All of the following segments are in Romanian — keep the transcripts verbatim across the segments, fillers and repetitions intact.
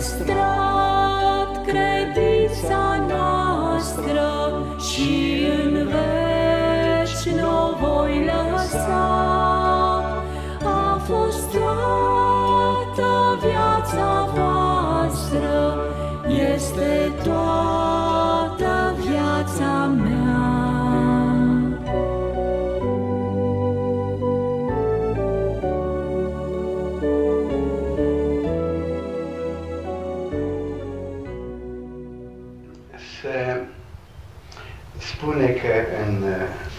păstrat credința noastră și în veci n-o voi lăsa. A fost toată viața voastră, este toată viața mea. Spune că în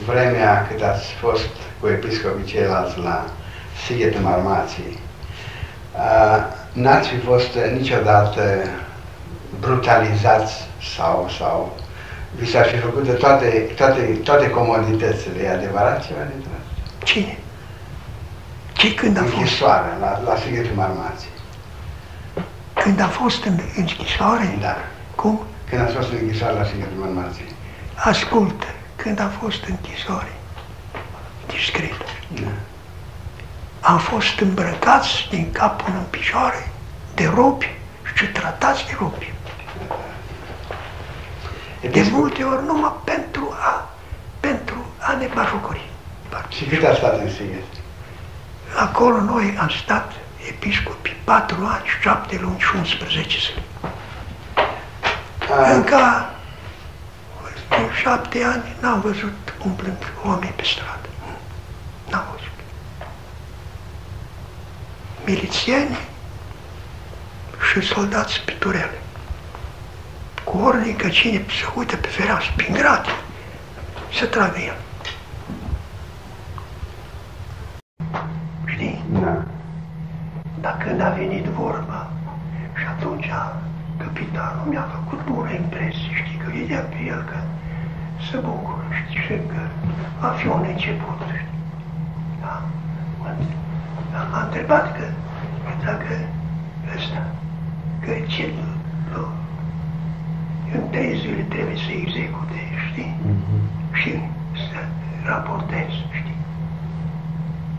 vremea când ați fost cu episcopii ceilalți la Sighetul Marmației, n-ați fi fost niciodată brutalizați sau, sau vi s-ar fi făcut de toate, toate, toate comoditățile. E adevărat ceva dintre asta? Cine? Ce când a fost? Închisoare, la, la Sighetul Marmației. Când a fost în închisoare? Da. Cum? Când ați fost în închisoare la Sighetul Marmației. Ascultă, când a fost închisoare, discret, da. Am fost îmbrăcați din cap până în picioare de robi și tratați de robi. De multe ori numai pentru a, pentru a ne bajucuri. Și cât a stat în Sighet? Acolo noi am stat episcopi patru ani, șapte luni și unsprezece zile. Încă în șapte ani n-am văzut umplând oameni pe stradă. N-am văzut. Milițieni și soldați piturele. Cu ordine că cine se uită pe fereastră, prin grate, se tragă el. Știi? Da. Dar când a venit vorba și atunci capitanul mi-a făcut mură impresie, știi, că vedeam pe el că se bucură, știi, și că va fi un început, știi. Da? M-a întrebat că, dacă ăsta, că ce nu, în trei zile trebuie să execute, știi, mm-hmm. și să raportez, știi.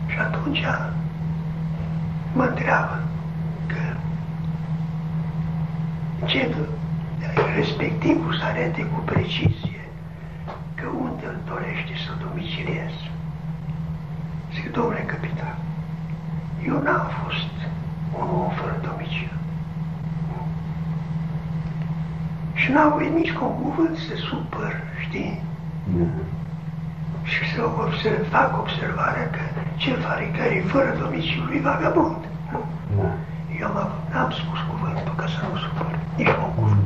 Și atunci mă întreabă că ce respectivul să arate cu precizie că unde îl dorește să domiciliez. Zic, domnule capitan, eu n-am fost un om fără domiciliu. Și n-am voit nici cu un cuvânt să supăr, știi? Mm-hmm. Și să observ, fac observarea că cel care e fără domiciliu e vagabond. Mm-hmm. Eu n-am spus cuvântul ca să nu supăr, nici cu un cuvânt.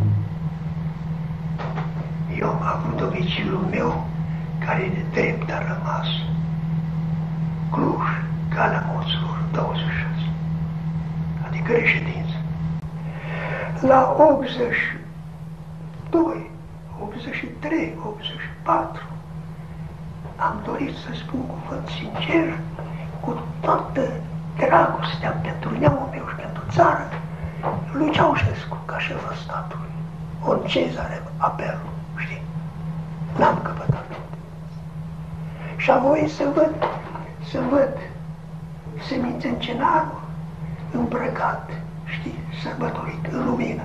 Eu am avut domiciliul meu care e de drept a rămas. Cluj-Galamoților, douăzeci și șase. Adică reședință. La optzeci și doi, optzeci și trei, optzeci și patru am dorit să spun cuvânt sincer, cu toată dragostea pentru neamul meu și pentru țară, lui Ceaușescu, ca șef al statului. On Cezare apelul, știi? N-am căpătat. Și am voie să văd, să văd semințencenarul îmbrăcat, știi, sărbătorit, în lumină,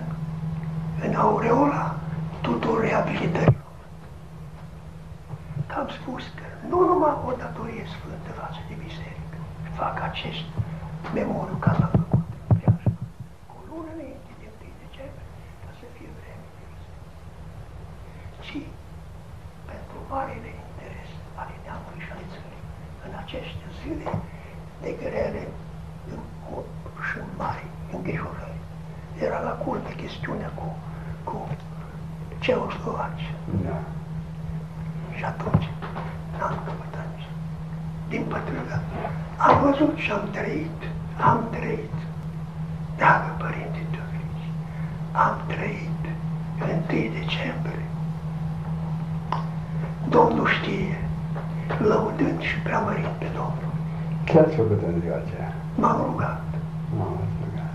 în aureola tuturor reabilitărilor. Că am spus că nu numai o datorie sfântă față de biserică, fac acest memoriu ca l-am făcut în viață, cu o lună înainte de întâi decembrie, ca să fie vreme de biserică, ci pentru marele interes ale neamului și ale țării în aceste zile de grele și mari îngrijorări. Era la curte chestiunea cu, cu ceoslovaci. Da. Și atunci n-am căpătat nici. Din pătrângă, am văzut și am trăit, am trăit, dacă părinte te oferiți, am trăit întâi decembrie. Domnul știe, lăudând și preamărind pe Domnul. Ce ați făcut în ziua aceea? M-am rugat. M-am rugat.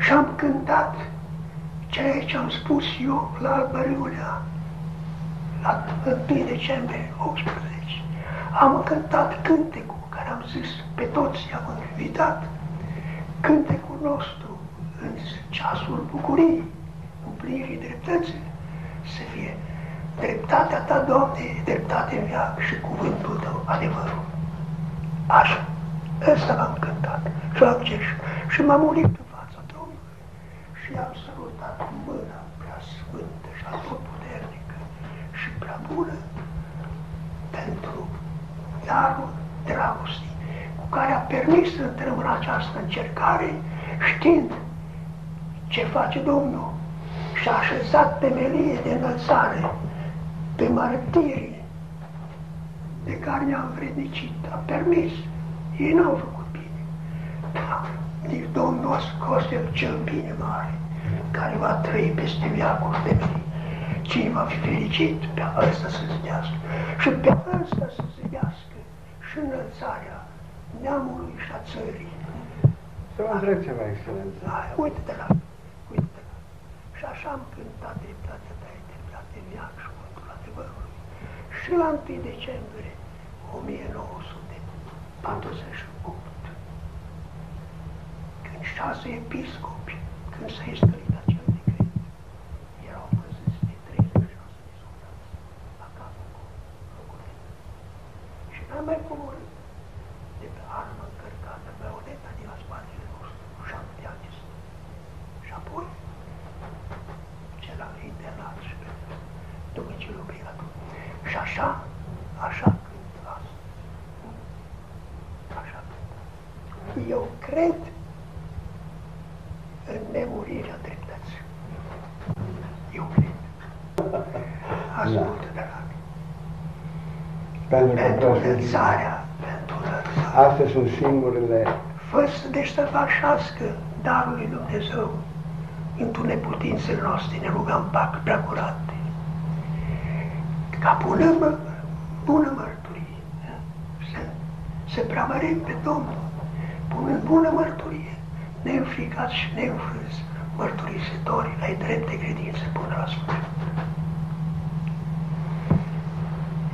Și am cântat ceea ce am spus eu la Alba Iulia, la întâi decembrie optsprezece. Am cântat cântecul care am zis, pe toți i-am invitat, cântecul nostru în ceasul bucuriei, împlinirii dreptății, să fie dreptatea ta, Doamne, dreptatea mea și cuvântul tău, adevărul. Așa, ăsta m-am cântat și am ceșit și m-am ulit în fața Domnului și am sărutat cu mâna prea sfântă și tot puternică și prea bună pentru darul dragostii cu care a permis să intrăm în această încercare, știind ce face Domnul și a așezat temelie de înălțare, pe martirii de care ne-a învrednicit, a permis. Ei n-au făcut bine, dar nici Domnul a scos el cel bine mare, care va trăi peste veacul temelie. Cine va fi fericit, pe ăsta să zidească și pe ăsta să zidească și înălțarea neamului și a țării. Să vă întreb ceva, Excelență. Uite-te la, uite-te la. Și așa am cântat dreptatea ta, e dreptatea veac și cuvântul adevărului. Și la întâi decembrie o mie nouă sute patruzeci și opt, când șase episcopi, când s-a iscărit acel decret, erau păziți de treizeci și șase de soldați la capul locului. Și n-am mai coborât de pe armă încărcată, baioneta din la spatele nostru, șapte de ani. Și apoi, celălalt internat și pe domiciliul obligatoriu. Și așa, așa, eu cred în nemurirea dreptății. Eu cred. Ascultă, dragi. Pentru, pentru înălțarea, pentru înălțarea. Astea sunt singurele. Fă să deștăvașească darul lui Dumnezeu. Într-o neputințele noastre ne rugăm pac prea curate. Ca bună, mă, bună mărturie. Să, să preamărim pe Domnul. Punând bună mărturie, neînfricați și neînfrâți, mărturisitorii ai drept de credință până la sfârșit.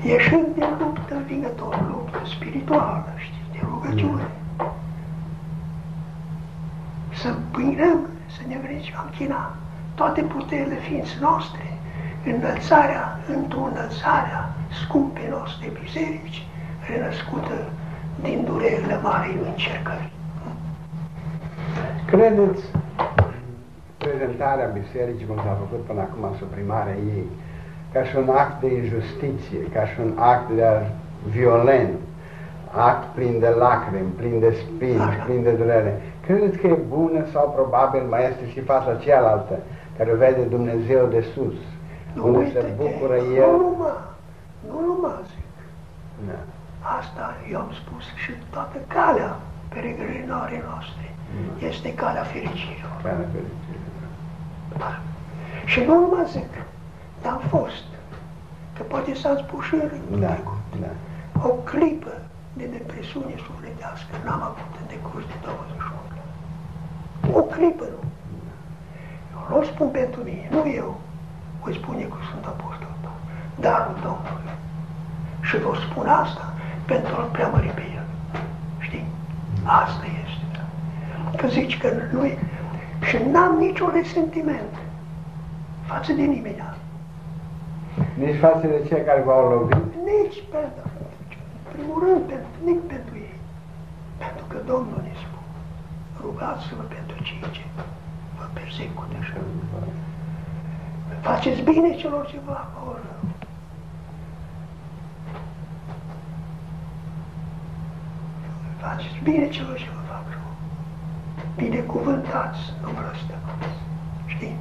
Ieșind din luptă învingător, luptă spirituală, știți, de rugăciune, să împâinăm, să ne vrecem, am china toate puterile ființe noastre, înălțarea, într-o înălțarea scumpei noastre biserici, renăscută din durerile mari încercări. Credeți prezentarea bisericii, cum s-a făcut până acum, suprimarea ei, ca și un act de injustiție, ca și un act de violent, act plin de lacrimi, plin de spini, plin de durere, credeți că e bună sau probabil mai este și fața cealaltă, care vede Dumnezeu de sus, unde se bucură El? Nu numai, nu numai zic. Da. Asta eu am spus și toată calea peregrinării noastre mm. este calea fericirilor. Calea fericirilor. Da. Și nu numai zic, dar am fost, că poate s-a spus și în da. Da. O clipă de depresiune sufletească n-am avut în decurs de douăzeci și opt. O clipă nu. Da. Eu nu spun pentru mine, nu eu, voi spune că sunt apostol, dar un Domnul. Și vă spun asta pentru a-L preamări pe El. Știi? Asta este. Că zici că nu-i... Și n-am niciun resentiment față de nimeni. Nici față de cei care v-au lovit? Nici pentru... În primul rând, pentru, nici pentru ei. Pentru că Domnul ne spune, rugați-vă pentru cei ce vă persecută și faceți bine celor ce vă fac rău. Faceți bine celor ce vă fac rău. Binecuvântați, nu vă răstămați. Știi?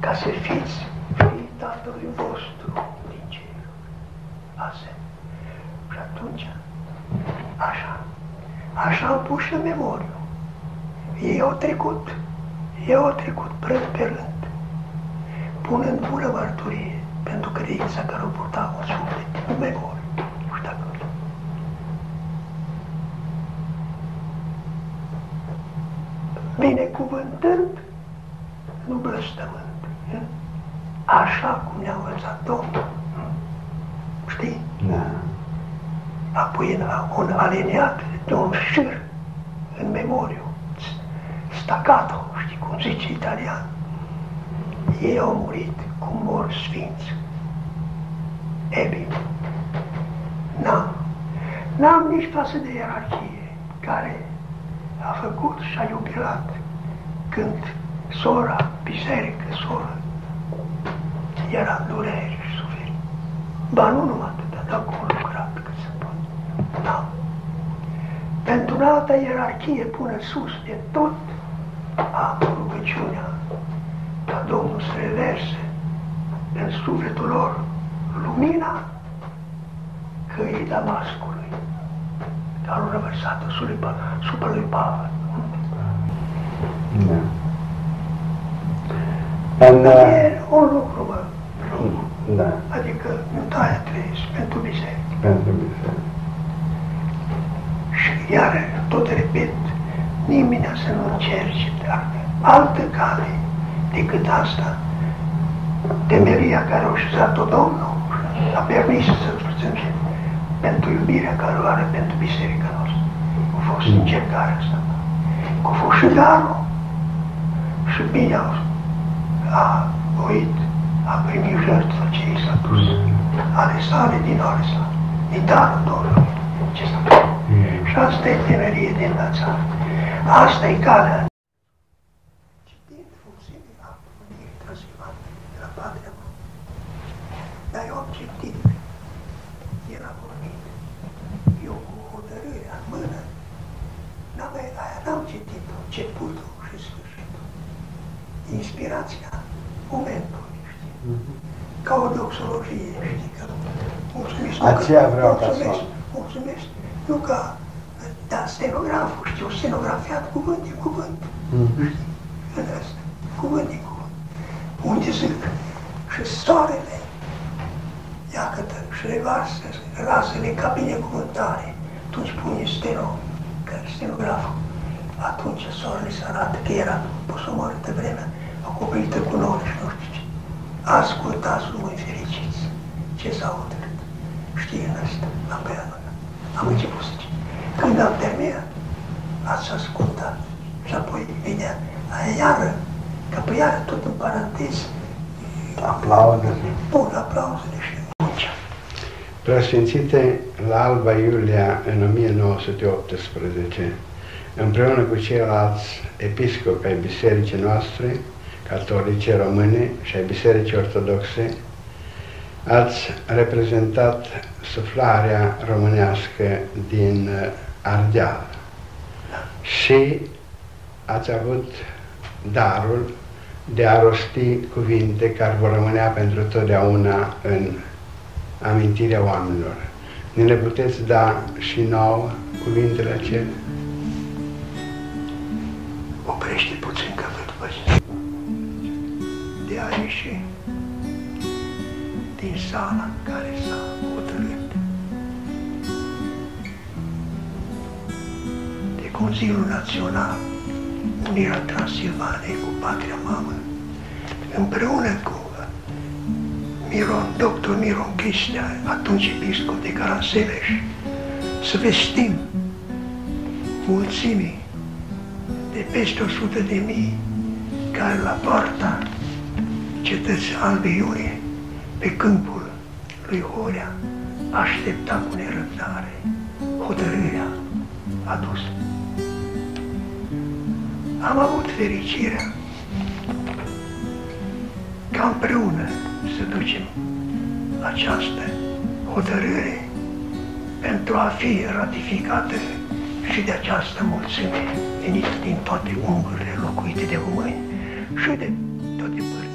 Ca să fiți fiii Tatălui vostru din cer. Asta. Și atunci, așa. Așa am pus și în memoriu. Ei au trecut. Ei au trecut rând pe rând. Punând bună mărturie pentru credința care o purta un suflet în memoriu. Binecuvântând, nu blăstămând. Așa cum ne-a învățat Domnul. Știi? Da. Apoi un aliniat de un șir în memoriu, staccato, sfinți, cum zice italian. Ei au murit cum mor sfinți. E bine, n-am. N-am nici față de ierarhie, care a făcut și a iubilat când sora, biserică, sora, era în durere și suferi. Ba nu numai atâta, dar cum lucrat cât se poate. N-am. Pentru o altă ierarhie până sus de tot, am rugăciunea ca Domnul să reverse în sufletul lor lumina căii Damascului, care au revărsat-o supra lui Pavel. E un lucru, mă, da. Adică mutaia trăiesc pentru biserică. Pentru biserică. Și iar, tot repet, nimeni să nu încerce altă cale decât asta, temelia care a așezat-o Domnul, a permis să-ți părțânge pentru iubirea care o are pentru biserica noastră. A fost încercarea asta, a fost și darul, și bine a, a uit, a primit jertfă ce i s-a pus, ale sale din ale sale, din darul Domnului, ce s-a pus. Și asta e temerie din la țară. Asta e calea. Citind funcții din actul unii transilvante de la patria mea, dar eu am citit, el a vorbit, eu cu hotărârea în mână, n-am citit începutul și sfârșitul, inspirația momentului, știi, ca o doxologie, știi, că mulțumesc, mulțumesc, mulțumesc, nu ca, dar stenograful, știu, stenografiat cuvânt din cuvânt, știi, în asta, cuvânt din cuvânt, unde zic și soarele, iată, și revarsă, rasele ca binecuvântare, tu spune steno, că stenograful, atunci soarele se arată că era posomorită vremea, acoperită cu nori și nu știu ce. Ascultați lumii fericiți, ce s-a hotărât, știi în asta, la peană. Am început să zic. Când am terminat, ați ascultat. Și apoi vinea aia iară, că pe iară tot în paranteză. Aplauzele. Bun, aplauzele și muncea. Preasfințite, la Alba Iulia, în o mie nouă sute optsprezece, împreună cu ceilalți episcopi ai bisericii noastre, catolice române și ai bisericii ortodoxe, ați reprezentat suflarea românească din Ardeal și ați avut darul de a rosti cuvinte care vor rămânea pentru totdeauna în amintirea oamenilor. Ne le puteți da și nouă cuvintele acelea? Oprește puțin că vă după ce. De a ieși din sala în care s-a hotărât de Consiliul Național Unirea Transilvanei cu Patria Mamă, împreună cu Miron, doctor Miron Cristian, atunci episcop de Garanseleș, să vestim mulțimii de peste o sută de mii care la poarta cetății Albei Iulie, pe câmpul lui Horea, aștepta cu nerăbdare hotărârea adusă. Am avut fericirea ca împreună să ducem această hotărâre pentru a fi ratificată și de această mulțime venită din toate unghiurile locuite de români și de toate părțile.